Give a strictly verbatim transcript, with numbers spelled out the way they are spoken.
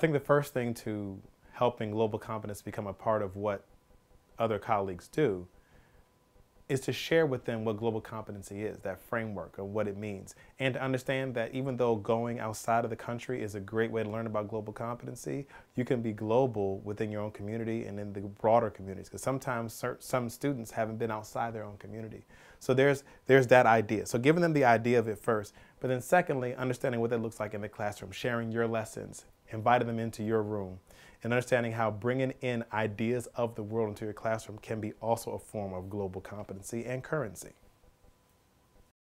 I think the first thing to helping global competence become a part of what other colleagues do is to share with them what global competency is, that framework of what it means, and to understand that even though going outside of the country is a great way to learn about global competency, you can be global within your own community and in the broader communities, because sometimes some students haven't been outside their own community. So there's, there's that idea. So giving them the idea of it first, but then secondly, understanding what that looks like in the classroom, sharing your lessons, inviting them into your room, and understanding how bringing in ideas of the world into your classroom can be also a form of global competency and currency.